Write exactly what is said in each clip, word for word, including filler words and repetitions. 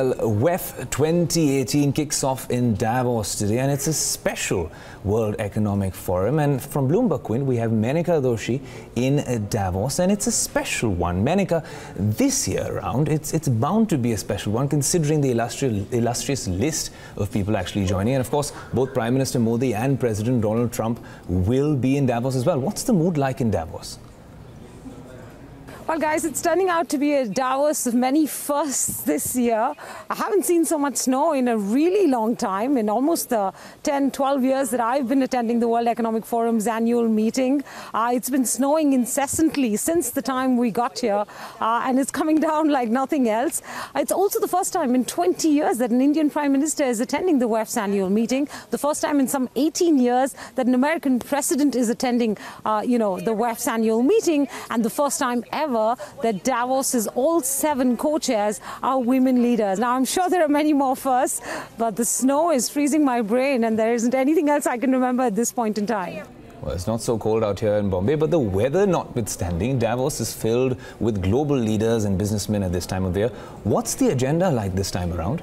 Well, W E F twenty eighteen kicks off in Davos today, and it's a special World Economic Forum. And from Bloomberg Quint, we have Menaka Doshi in Davos, and it's a special one. Menaka, this year around, it's, it's bound to be a special one, considering the illustrious, illustrious list of people actually joining. And of course, both Prime Minister Modi and President Donald Trump will be in Davos as well. What's the mood like in Davos? Well, guys, it's turning out to be a Davos of many firsts this year. I haven't seen so much snow in a really long time, in almost the ten, twelve years that I've been attending the World Economic Forum's annual meeting. Uh, it's been snowing incessantly since the time we got here, uh, and it's coming down like nothing else. It's also the first time in twenty years that an Indian Prime Minister is attending the W E F's annual meeting, the first time in some eighteen years that an American president is attending uh, you know, the W E F's annual meeting, and the first time ever that Davos's all seven co-chairs are women leaders. Now, I'm sure there are many more firsts, but the snow is freezing my brain and there isn't anything else I can remember at this point in time. Well, it's not so cold out here in Bombay, but the weather notwithstanding, Davos is filled with global leaders and businessmen at this time of year. What's the agenda like this time around?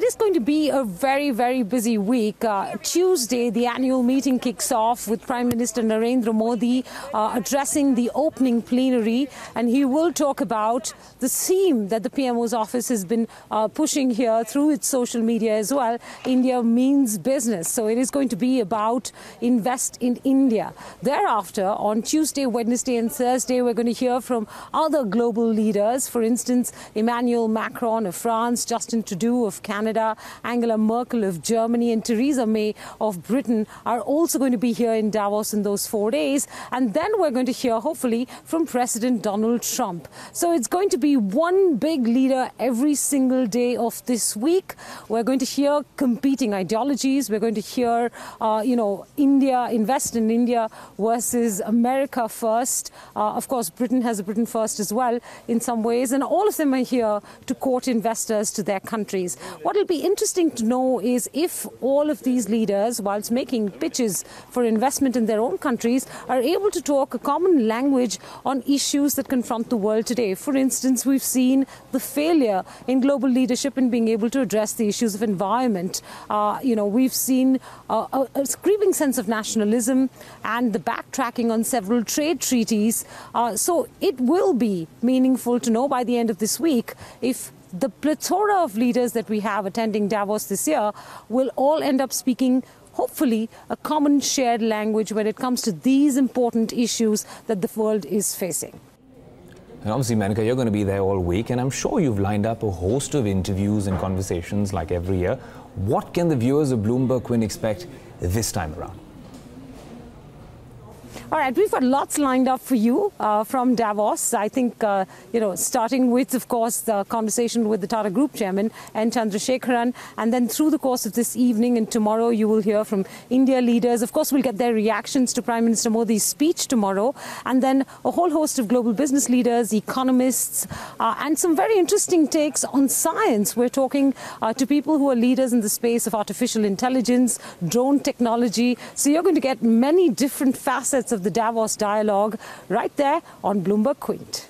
It is going to be a very, very busy week. Uh, Tuesday, the annual meeting kicks off with Prime Minister Narendra Modi uh, addressing the opening plenary, and he will talk about the theme that the P M O's office has been uh, pushing here through its social media as well. India means business. So it is going to be about invest in India. Thereafter, on Tuesday, Wednesday and Thursday, we're going to hear from other global leaders. For instance, Emmanuel Macron of France, Justin Trudeau of Canada, Canada, Angela Merkel of Germany and Theresa May of Britain are also going to be here in Davos in those four days. And then we're going to hear, hopefully, from President Donald Trump. So it's going to be one big leader every single day of this week. We're going to hear competing ideologies. We're going to hear, uh, you know, India, invest in India versus America first. Uh, of course, Britain has a Britain first as well in some ways. And all of them are here to court investors to their countries. What will be interesting to know is if all of these leaders, whilst making pitches for investment in their own countries, are able to talk a common language on issues that confront the world today. For instance, we've seen the failure in global leadership in being able to address the issues of environment. Uh, you know, we've seen uh, a, a grieving sense of nationalism and the backtracking on several trade treaties. Uh, so it will be meaningful to know by the end of this week if the plethora of leaders that we have attending Davos this year will all end up speaking, hopefully, a common shared language when it comes to these important issues that the world is facing. And obviously, Menaka, you're going to be there all week, and I'm sure you've lined up a host of interviews and conversations like every year. What can the viewers of Bloomberg Quint expect this time around? All right, we've got lots lined up for you uh, from Davos. I think, uh, you know, starting with, of course, the conversation with the Tata Group Chairman, N. Chandrasekaran. And then through the course of this evening and tomorrow, you will hear from India leaders. Of course, we'll get their reactions to Prime Minister Modi's speech tomorrow. And then a whole host of global business leaders, economists, uh, and some very interesting takes on science. We're talking uh, to people who are leaders in the space of artificial intelligence, drone technology. So you're going to get many different facets of the Davos dialogue right there on Bloomberg Quint.